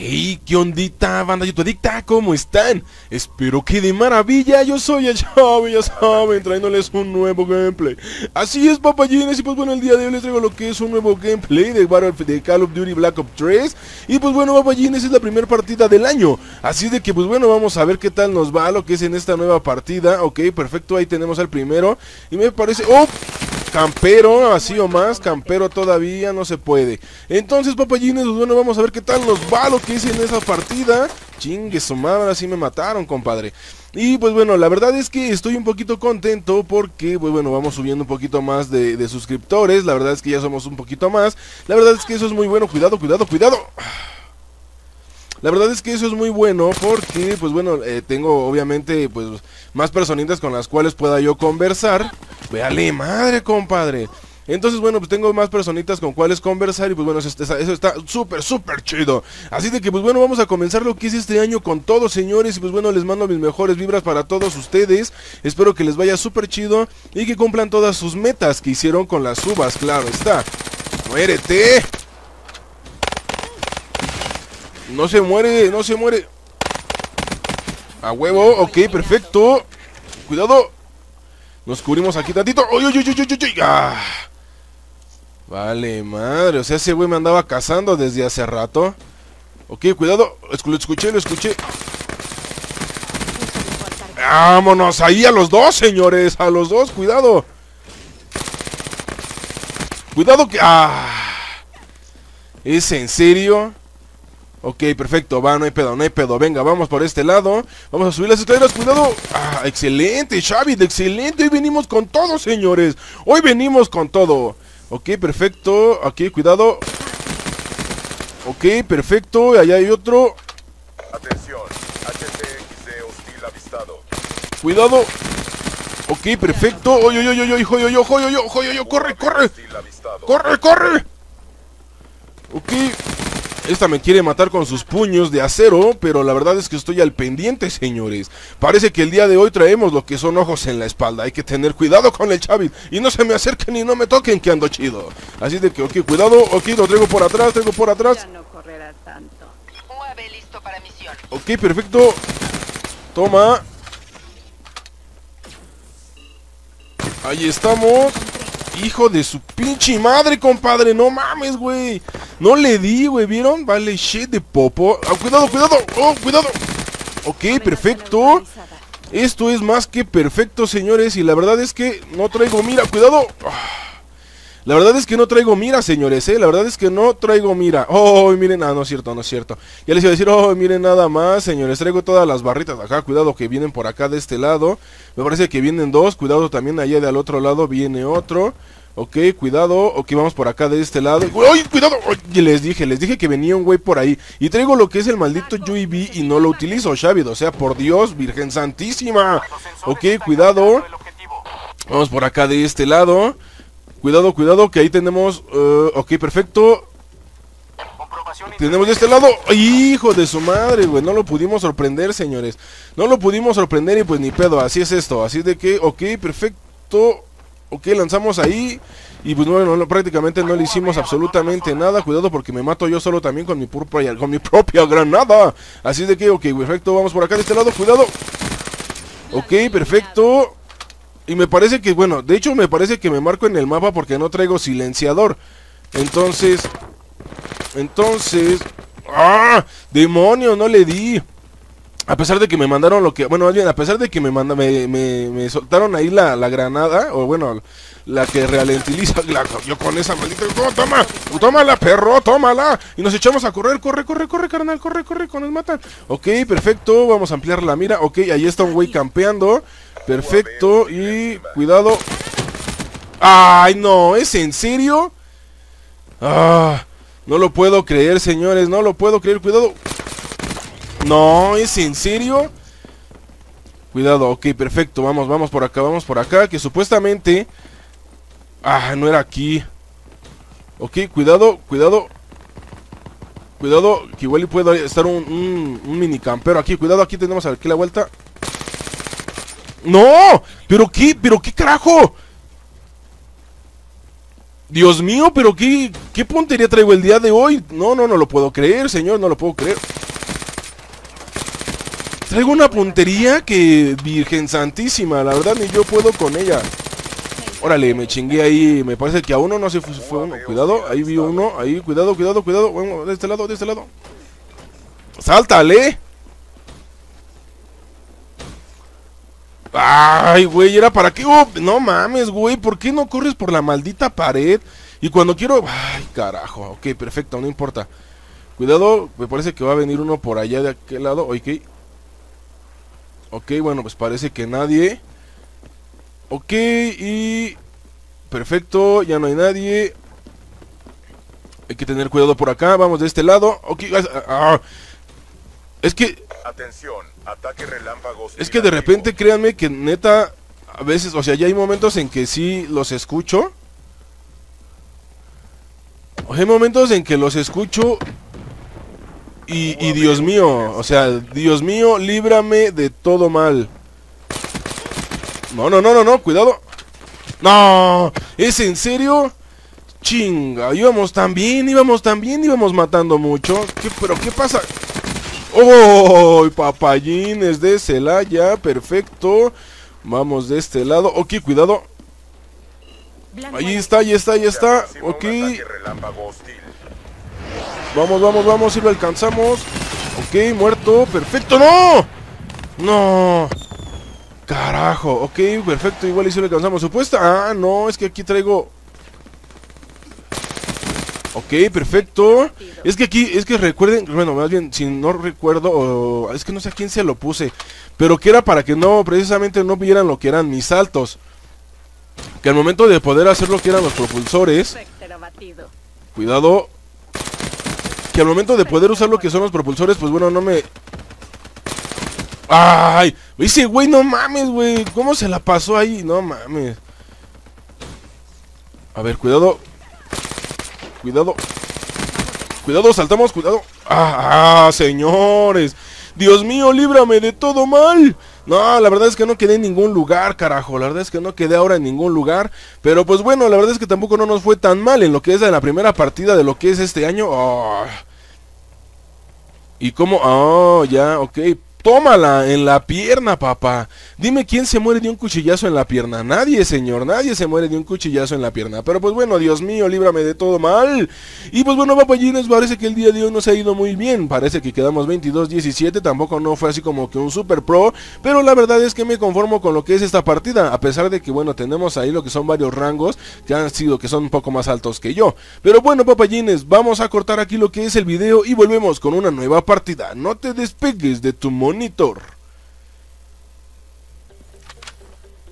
Hey, ¿qué ondita, banda youtubedicta? ¿Cómo están? Espero que de maravilla. Yo soy el Shavit, ya saben, trayéndoles un nuevo gameplay. Así es, papayines, y pues bueno, el día de hoy les traigo lo que es un nuevo gameplay de Call of Duty Black Ops 3. Y pues bueno, papayines, es la primera partida del año, así de que pues bueno, vamos a ver qué tal nos va lo que es en esta nueva partida. Ok, perfecto, ahí tenemos al primero. Y me parece... ¡Oh! Campero, así o más, campero todavía no se puede. Entonces, papayines, bueno, vamos a ver qué tal nos va lo que hice en esa partida. Chingue su madre, ahora sí me mataron, compadre. Y pues bueno, la verdad es que estoy un poquito contento porque, pues bueno, vamos subiendo un poquito más de suscriptores. La verdad es que ya somos un poquito más. La verdad es que eso es muy bueno, cuidado, cuidado, cuidado. La verdad es que eso es muy bueno porque, pues bueno, tengo obviamente pues más personitas con las cuales pueda yo conversar. Véale, madre, compadre. Entonces, bueno, pues tengo más personitas con cuales conversar y pues bueno, eso está súper, súper chido. Así de que pues bueno, vamos a comenzar lo que es este año con todos, señores. Y pues bueno, les mando mis mejores vibras para todos ustedes. Espero que les vaya súper chido y que cumplan todas sus metas que hicieron con las uvas, claro está. ¡Muérete! No se muere, no se muere. A huevo, ok, perfecto. Cuidado. Nos cubrimos aquí tantito. ¡Oy, oy, oy, oy, oy! ¡Ah! Vale, madre. O sea, ese güey me andaba cazando desde hace rato. Ok, cuidado. Lo escuché, lo escuché. ¡Vámonos! Ahí a los dos, señores. A los dos, cuidado. Cuidado que... ¡Ah! ¿Es en serio? Ok, perfecto, va, no hay pedo, no hay pedo. Venga, vamos por este lado. Vamos a subir las escaleras, cuidado. Ah, excelente, Shavit, excelente. Hoy venimos con todo, señores. Hoy venimos con todo. Ok, perfecto, aquí, cuidado. Ok, perfecto, allá hay otro. Atención, HTXD hostil avistado. Cuidado. Ok, perfecto. Oye, oye, oye, oye, oye, oye, oye, corre, corre. Corre, corre. Ok. Esta me quiere matar con sus puños de acero, pero la verdad es que estoy al pendiente, señores. Parece que el día de hoy traemos lo que son ojos en la espalda. Hay que tener cuidado con el Shavit. Y no se me acerquen y no me toquen, que ando chido. Así de que, ok, cuidado. Ok, lo traigo por atrás, traigo por atrás. Ya no correrá tanto. UAV listo para misión. Ok, perfecto. Toma. Ahí estamos. Hijo de su pinche madre, compadre. No mames, güey. No le di, güey, ¿vieron? Vale, shit de popo. Oh, cuidado, cuidado, oh, cuidado. Ok, perfecto. Esto es más que perfecto, señores. Y la verdad es que no traigo mira, cuidado. La verdad es que no traigo mira, señores, la verdad es que no traigo mira. Oh, miren, ah, no es cierto, no es cierto. Ya les iba a decir, oh, miren nada más, señores. Traigo todas las barritas acá, cuidado que vienen por acá de este lado. Me parece que vienen dos, cuidado también allá del otro lado viene otro. Ok, cuidado, ok, vamos por acá de este lado. ¡Ay, cuidado! ¡Ay! Les dije que venía un güey por ahí. Y traigo lo que es el maldito UAV y no lo utilizo, Shavit. O sea, por Dios, Virgen Santísima. Ok, cuidado. Vamos por acá de este lado. Cuidado, cuidado, que ahí tenemos... ok, perfecto. Tenemos de este lado. Hijo de su madre, güey. No lo pudimos sorprender, señores. No lo pudimos sorprender y pues ni pedo. Así es esto. Así de que, ok, perfecto. Ok, lanzamos ahí. Y pues bueno, prácticamente no le hicimos absolutamente nada. Cuidado porque me mato yo solo también con mi propia granada. Así de que, ok, perfecto. Vamos por acá de este lado, cuidado. Ok, perfecto. Y me parece que, bueno, de hecho me parece que me marco en el mapa porque no traigo silenciador. Entonces ¡ah! ¡Demonio! No le di. A pesar de que me mandaron lo que... Bueno, más bien, a pesar de que me soltaron ahí la granada. O bueno, la que ralentiza. Yo con esa maldita... ¡Oh, toma! ¡Tómala, perro! ¡Tómala! Y nos echamos a correr. Corre, corre, corre, carnal. Corre, corre, con el matan. Ok, perfecto. Vamos a ampliar la mira. Ok, ahí está un güey campeando. Perfecto. Y... cuidado. ¡Ay, no! ¿Es en serio? ¡Ah! No lo puedo creer, señores. No lo puedo creer. Cuidado. No, ¿es en serio? Cuidado, ok, perfecto. Vamos por acá, que supuestamente... Ah, no era aquí. Ok, cuidado, cuidado. Cuidado, que igual puedo estar un minicampero aquí. Cuidado, aquí tenemos aquí la vuelta. ¡No! ¿Pero qué carajo? Dios mío, ¿pero qué? ¿Qué puntería traigo el día de hoy? No lo puedo creer, señor, no lo puedo creer. Traigo una puntería que... Virgen Santísima, la verdad ni yo puedo con ella. Órale, me chingué ahí. Me parece que a uno, no sé, fue uno. Cuidado, ahí vi uno, ahí, cuidado. Bueno, de este lado, ¡sáltale! Ay, güey, ¿era para qué? Oh, no mames, güey, ¿por qué no corres por la maldita pared? Y cuando quiero... Ay, carajo, ok, perfecto, no importa. Cuidado, me parece que va a venir uno por allá de aquel lado, ok. Ok, bueno, pues parece que nadie. Ok, y... perfecto, ya no hay nadie. Hay que tener cuidado por acá, vamos de este lado. Ok, es que... Atención, ataque relámpagos. Es que de repente, créanme que neta, a veces, o sea, ya hay momentos en que sí los escucho. Hay momentos en que los escucho y Dios mío, o sea, Dios mío, líbrame de todo mal. No, cuidado. No, ¿es en serio? Chinga, íbamos tan bien, íbamos matando mucho. ¿Pero qué pasa? ¡Oh! Papayines de Celaya, perfecto. Vamos de este lado. Ok, cuidado. Ahí está. Ok. Vamos, si lo alcanzamos. Ok, muerto, perfecto. ¡No! Carajo, ok, perfecto. Igual y si lo alcanzamos. Supuesta. Ah, no, es que aquí traigo... Ok, perfecto. Es que aquí, es que recuerden, bueno, más bien, si no recuerdo, oh, es que no sé a quién se lo puse, pero que era para que no, precisamente no vieran lo que eran mis saltos. Que al momento de poder hacer lo que eran los propulsores, cuidado, que al momento de poder usar lo que son los propulsores, pues bueno, no me... ¡Ay! Ese güey, no mames, güey, ¿cómo se la pasó ahí? No mames. A ver, cuidado. Cuidado, saltamos, cuidado. ¡Ah, señores! Dios mío, líbrame de todo mal. No, la verdad es que no quedé en ningún lugar, carajo. La verdad es que no quedé ahora en ningún lugar. Pero pues bueno, la verdad es que tampoco no nos fue tan mal en lo que es la primera partida de lo que es este año. Oh. Y como... Oh, ya, ok. Tómala en la pierna, papá. Dime quién se muere de un cuchillazo en la pierna. Nadie, señor, nadie se muere de un cuchillazo en la pierna. Pero pues bueno, Dios mío, líbrame de todo mal. Y pues bueno, papayines, parece que el día de hoy nos ha ido muy bien. Parece que quedamos 22-17, tampoco no fue así como que un super pro. Pero la verdad es que me conformo con lo que es esta partida. A pesar de que, bueno, tenemos ahí lo que son varios rangos que han sido, que son un poco más altos que yo. Pero bueno, papayines, vamos a cortar aquí lo que es el video y volvemos con una nueva partida. No te despegues de tu monitor.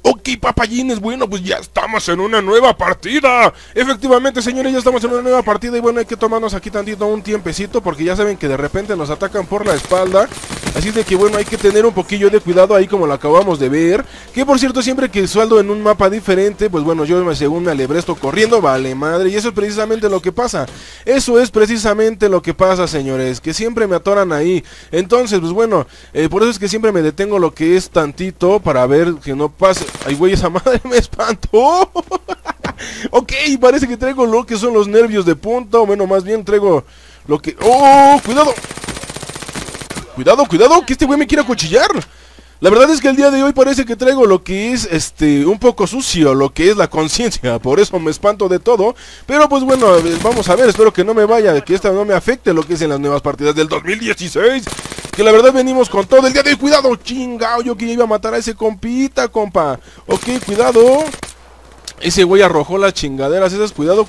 Ok, papayines, bueno, pues ya estamos en una nueva partida. Efectivamente, señores, ya estamos en una nueva partida. Y bueno, hay que tomarnos aquí tantito un tiempecito, porque ya saben que de repente nos atacan por la espalda. Así de que bueno, hay que tener un poquillo de cuidado ahí, como lo acabamos de ver. Que por cierto, siempre que saldo en un mapa diferente, pues bueno, yo según me alebresto corriendo, vale madre. Y eso es precisamente lo que pasa. Eso es precisamente lo que pasa, señores, que siempre me atoran ahí. Entonces, pues bueno, por eso es que siempre me detengo lo que es tantito, para ver que no pase... Ay, güey, esa madre me espantó. Ok, parece que traigo lo que son los nervios de punta. O bueno, más bien traigo lo que... ¡Oh! ¡Cuidado! ¡Cuidado! Que este güey me quiere acuchillar. La verdad es que el día de hoy parece que traigo lo que es, un poco sucio, lo que es la conciencia, por eso me espanto de todo. Pero pues bueno, vamos a ver, espero que no me vaya, que esta no me afecte lo que es en las nuevas partidas del 2016. Que la verdad venimos con todo el día de hoy. Cuidado, chingao, yo que iba a matar a ese compita, compa. Ok, cuidado. Ese güey arrojó las chingaderas esas, cuidado.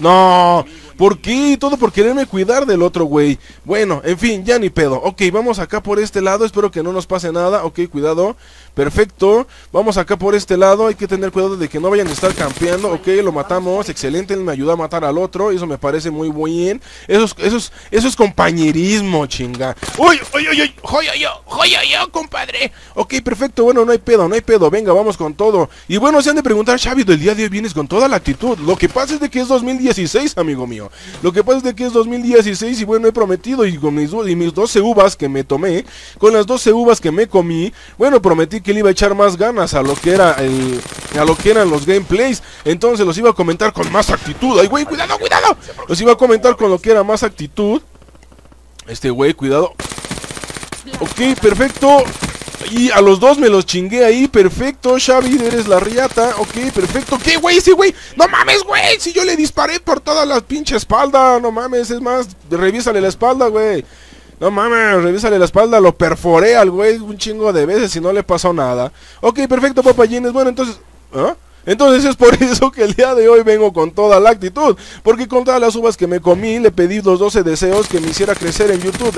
No, ¿por qué? Todo por quererme cuidar del otro güey. Bueno, en fin, ya ni pedo. Ok, vamos acá por este lado, espero que no nos pase nada. Ok, cuidado, perfecto. Vamos acá por este lado, hay que tener cuidado de que no vayan a estar campeando. Ok, lo matamos, excelente, él me ayudó a matar al otro. Eso me parece muy bien. Eso es compañerismo, chinga. ¡Uy! ¡Joya yo, compadre! Ok, perfecto, bueno, no hay pedo, venga, vamos con todo. Y bueno, se han de preguntar, Shavit, el día de hoy vienes con toda la actitud. Lo que pasa es de que es 2016, amigo mío. año. Lo que pasa es de que es 2016 y bueno, he prometido, y con mis 12 uvas que me tomé, con las 12 uvas que me comí, bueno, prometí que le iba a echar más ganas a lo que era a lo que eran los gameplays. Entonces los iba a comentar con más actitud. Ay, güey, cuidado, cuidado. Los iba a comentar con lo que era más actitud. Este güey, cuidado. Ok, perfecto. Y a los dos me los chingué ahí, perfecto. Xavi, eres la riata, ok, perfecto. ¿Qué, güey? Sí, güey, no mames, güey. Si yo le disparé por toda la pinche espalda, no mames, es más, revísale la espalda, güey. No mames, revísale la espalda, lo perforé al güey un chingo de veces y no le pasó nada. Ok, perfecto, papayines, bueno, entonces... ¿Ah? Entonces es por eso que el día de hoy vengo con toda la actitud, porque con todas las uvas que me comí, le pedí los 12 deseos que me hiciera crecer en YouTube.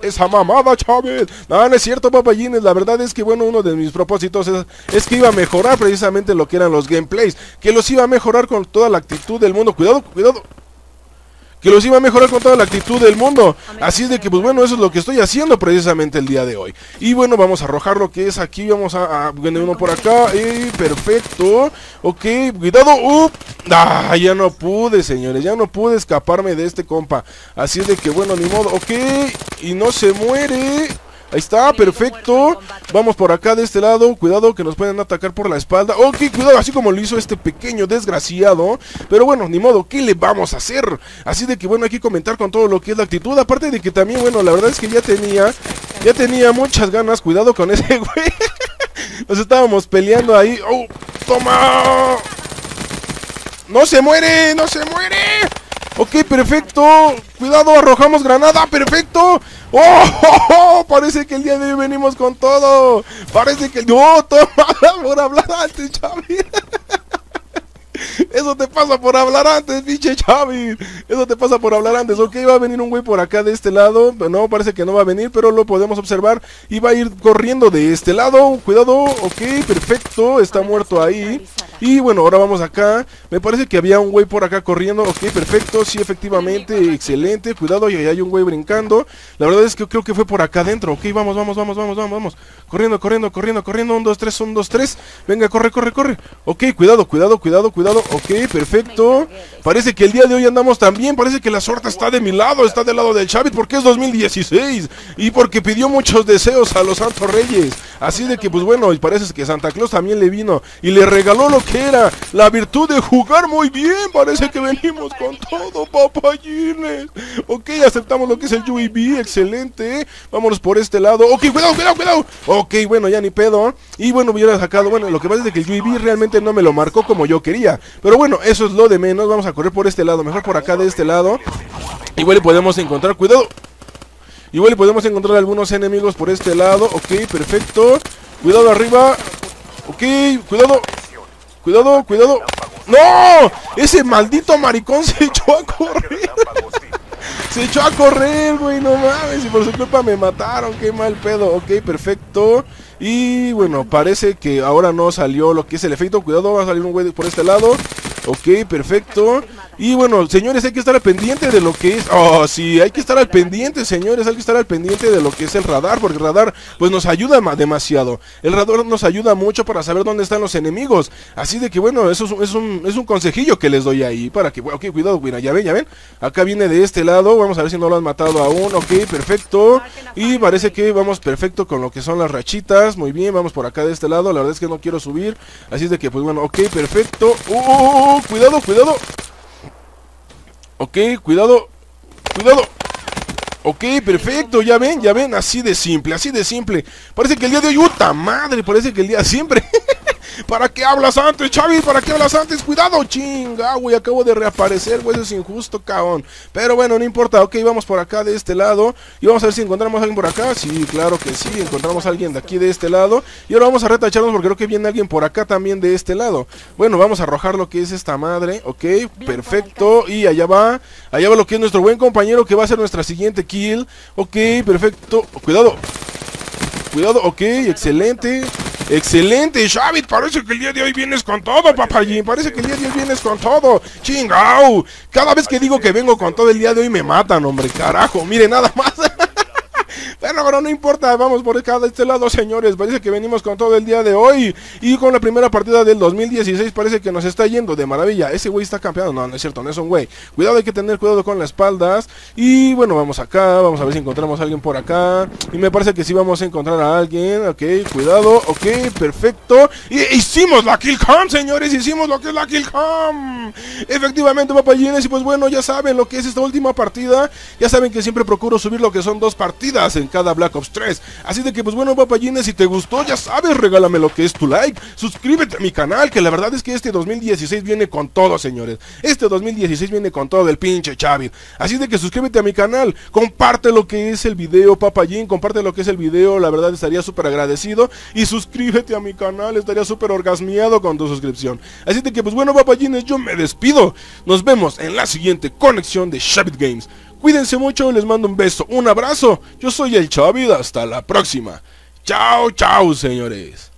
Esa mamada, Chávez. No, no es cierto, papayines, la verdad es que bueno, uno de mis propósitos es que iba a mejorar precisamente lo que eran los gameplays, que los iba a mejorar con toda la actitud del mundo. Cuidado, cuidado. Que los iba a mejorar con toda la actitud del mundo. Así es de que, pues bueno, eso es lo que estoy haciendo precisamente el día de hoy. Y bueno, vamos a arrojar lo que es aquí. Vamos a bueno, uno por acá. Perfecto. Ok, cuidado. Ah, ya no pude, señores. Ya no pude escaparme de este compa. Así es de que, bueno, ni modo. Ok, y no se muere. Ahí está, perfecto. Vamos por acá de este lado. Cuidado que nos pueden atacar por la espalda. Ok, cuidado, así como lo hizo este pequeño desgraciado. Pero bueno, ni modo, ¿qué le vamos a hacer? Así de que bueno, hay que comentar con todo lo que es la actitud. Aparte de que también, bueno, la verdad es que ya tenía muchas ganas. Cuidado con ese güey. Nos estábamos peleando ahí. ¡Oh! ¡Toma! ¡No se muere! ¡No se muere! Ok, perfecto. Cuidado, arrojamos granada. Perfecto. ¡Oh! Parece que el día de hoy venimos con todo. Parece que... ¡Oh! Toma, por hablar antes, Xavi. Eso te pasa por hablar antes, pinche Xavi. Eso te pasa por hablar antes. Ok, va a venir un güey por acá de este lado. No, parece que no va a venir, pero lo podemos observar. Y va a ir corriendo de este lado. Cuidado, ok, perfecto. Está muerto ahí. Y bueno, ahora vamos acá. Me parece que había un güey por acá corriendo. Ok, perfecto, sí, efectivamente. Excelente, cuidado, y ahí hay un güey brincando. La verdad es que creo que fue por acá adentro. Ok, vamos, vamos, vamos, vamos, vamos, vamos. Corriendo, corriendo, corriendo, corriendo. 1, 2, 3, 1, 2, 3. Venga, corre, corre, corre. Ok, cuidado, cuidado, cuidado, cuidado. Ok, perfecto. Parece que el día de hoy andamos también. Parece que la suerte está de mi lado. Está del lado del Shavit, porque es 2016. Y porque pidió muchos deseos a los santos reyes. Así de que pues bueno, y parece que Santa Claus también le vino y le regaló lo que era la virtud de jugar muy bien. Parece que venimos con todo, papayines. Ok, aceptamos lo que es el UAV. Excelente. Vámonos por este lado. Ok, cuidado, cuidado, cuidado. Ok, bueno, ya ni pedo. Y bueno, hubiera sacado. Bueno, lo que pasa es que el UAV realmente no me lo marcó como yo quería. Pero bueno, eso es lo de menos. Vamos a correr por este lado. Mejor por acá de este lado. Igual y podemos encontrar. Cuidado. Igual y podemos encontrar algunos enemigos por este lado. Ok, perfecto. Cuidado arriba. Ok, cuidado. Cuidado, cuidado. ¡No! Ese maldito maricón se echó a correr. Se echó a correr, güey, no mames. Y por su culpa me mataron, qué mal pedo. Ok, perfecto. Y bueno, parece que ahora no salió lo que es el efecto. Cuidado, va a salir un güey por este lado. Ok, perfecto. Y bueno, señores, hay que estar al pendiente de lo que es... Oh, sí, hay que estar al pendiente, señores. Hay que estar al pendiente de lo que es el radar, porque el radar, pues, nos ayuda demasiado. El radar nos ayuda mucho para saber dónde están los enemigos. Así de que, bueno, eso es un consejillo que les doy ahí para que... Ok, cuidado, mira, ya ven, ya ven. Acá viene de este lado. Vamos a ver si no lo han matado aún. Ok, perfecto. Y parece que vamos perfecto con lo que son las rachitas. Muy bien, vamos por acá de este lado. La verdad es que no quiero subir. Así de que, pues, bueno, ok, perfecto. Cuidado, cuidado. Ok, cuidado. Cuidado. Ok, perfecto, ya ven, así de simple, así de simple. Parece que el día de hoy, ¡uta madre! Parece que el día siempre. ¿Para qué hablas antes, Xavi? ¿Para qué hablas antes? Cuidado, chinga, güey, acabo de reaparecer, güey, eso es injusto, cabrón. Pero bueno, no importa, ok, vamos por acá de este lado. Y vamos a ver si encontramos a alguien por acá. Sí, claro que sí, encontramos a alguien de aquí de este lado. Y ahora vamos a retacharnos porque creo que viene alguien por acá también de este lado. Bueno, vamos a arrojar lo que es esta madre, ok, perfecto. Y allá va lo que es nuestro buen compañero que va a ser nuestra siguiente kill. Ok, perfecto, cuidado. Cuidado, ok, excelente. Excelente, Shavit, parece que el día de hoy vienes con todo, papayín. Parece que el día de hoy vienes con todo. Chingao. Cada vez que digo que vengo con todo el día de hoy me matan, hombre, carajo. Mire, nada más. Bueno, ahora no importa, vamos por acá de este lado, señores. Parece que venimos con todo el día de hoy. Y con la primera partida del 2016 parece que nos está yendo de maravilla. Ese güey está campeando, no, no es cierto, no es un güey. Cuidado, hay que tener cuidado con las espaldas. Y bueno, vamos acá, vamos a ver si encontramos a alguien por acá. Y me parece que sí vamos a encontrar a alguien. Ok, cuidado, ok, perfecto. Y hicimos la kill cam, señores, hicimos lo que es la kill cam. Efectivamente, papayines, y pues bueno, ya saben lo que es esta última partida. Ya saben que siempre procuro subir lo que son dos partidas en cada Black Ops 3. Así de que pues bueno, papayines, si te gustó, ya sabes, regálame lo que es tu like. Suscríbete a mi canal, que la verdad es que este 2016 viene con todo, señores. Este 2016 viene con todo el pinche Shavit. Así de que suscríbete a mi canal, comparte lo que es el video, papayín, comparte lo que es el video, la verdad estaría súper agradecido. Y suscríbete a mi canal, estaría súper orgasmeado con tu suscripción. Así de que pues bueno, papayines, yo me despido. Nos vemos en la siguiente conexión de Shavit Games. Cuídense mucho, les mando un beso, un abrazo. Yo soy el Shavit, hasta la próxima. Chao, chao, señores.